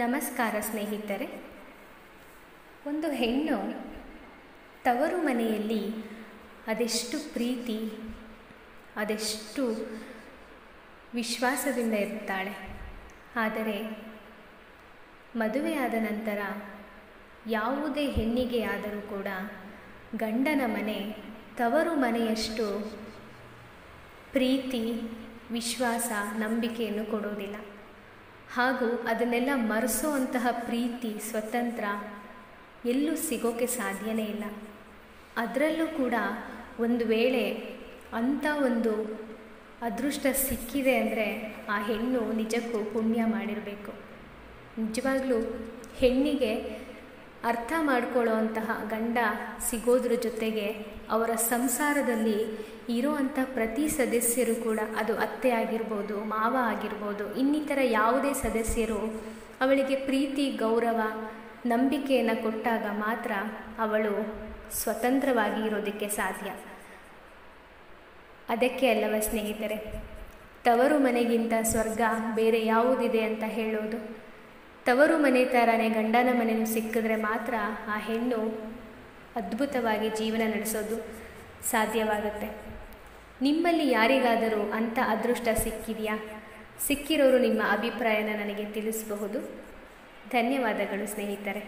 ನಮಸ್ಕಾರ ಸ್ನೇಹಿತರೆ. ಒಂದು ಹೆಣ್ಣು ತವರು ಮನೆಯಲ್ಲಿ ಅದೆಷ್ಟು ಪ್ರೀತಿ, ಅದೆಷ್ಟು ವಿಶ್ವಾಸದಿಂದ ಇರ್ತಾಳೆ. ಆದರೆ ಮದುವೆಯಾದ ನಂತರ ಯಾವುದೇ ಹೆಣ್ಣಿಗೆ ಆದರೂ ಕೂಡ ಗಂಡನ ಮನೆ ತವರು ಮನೆಯಷ್ಟು ಪ್ರೀತಿ, ವಿಶ್ವಾಸ, ನಂಬಿಕೆಯನ್ನು ಕೊಡೋದಿಲ್ಲ. ಹಾಗೂ ಅದನ್ನೆಲ್ಲ ಮರೆಸುವಂತಹ ಪ್ರೀತಿ, ಸ್ವತಂತ್ರ ಎಲ್ಲೂ ಸಿಗೋಕ್ಕೆ ಸಾಧ್ಯನೇ ಇಲ್ಲ. ಅದರಲ್ಲೂ ಕೂಡ ಒಂದು ವೇಳೆ ಅಂಥ ಒಂದು ಅದೃಷ್ಟ ಸಿಕ್ಕಿದೆ ಅಂದರೆ ಆ ಹೆಣ್ಣು ನಿಜಕ್ಕೂ ಪುಣ್ಯ ಮಾಡಿರಬೇಕು. ನಿಜವಾಗ್ಲೂ ಹೆಣ್ಣಿಗೆ ಅರ್ಥ ಮಾಡಿಕೊಳ್ಳೋ ಅಂತಹ ಗಂಡ ಸಿಗೋದ್ರ ಜೊತೆಗೆ ಅವರ ಸಂಸಾರದಲ್ಲಿ ಇರೋವಂಥ ಪ್ರತಿ ಸದಸ್ಯರು ಕೂಡ, ಅದು ಅತ್ತೆ ಆಗಿರ್ಬೋದು, ಮಾವ ಆಗಿರ್ಬೋದು, ಇನ್ನಿತರ ಯಾವುದೇ ಸದಸ್ಯರು ಅವಳಿಗೆ ಪ್ರೀತಿ, ಗೌರವ, ನಂಬಿಕೆಯನ್ನು ಕೊಟ್ಟಾಗ ಮಾತ್ರ ಅವಳು ಸ್ವತಂತ್ರವಾಗಿ ಇರೋದಕ್ಕೆ ಸಾಧ್ಯ. ಅದಕ್ಕೆ ಅಲ್ಲವ ಸ್ನೇಹಿತರೆ, ತವರು ಮನೆಗಿಂತ ಸ್ವರ್ಗ ಬೇರೆ ಯಾವುದಿದೆ ಅಂತ ಹೇಳೋದು. ತವರು ಮನೆ ಥರನೇ ಗಂಡನ ಮನೆಯೂ ಸಿಕ್ಕಿದ್ರೆ ಮಾತ್ರ ಆ ಹೆಣ್ಣು ಅದ್ಭುತವಾಗಿ ಜೀವನ ನಡೆಸೋದು ಸಾಧ್ಯವಾಗುತ್ತೆ. ನಿಮ್ಮಲ್ಲಿ ಯಾರಿಗಾದರೂ ಅಂಥ ಅದೃಷ್ಟ ಸಿಕ್ಕಿದೆಯಾ? ಸಿಕ್ಕಿರೋರು ನಿಮ್ಮ ಅಭಿಪ್ರಾಯನ ನನಗೆ ತಿಳಿಸಬಹುದು. ಧನ್ಯವಾದಗಳು ಸ್ನೇಹಿತರೆ.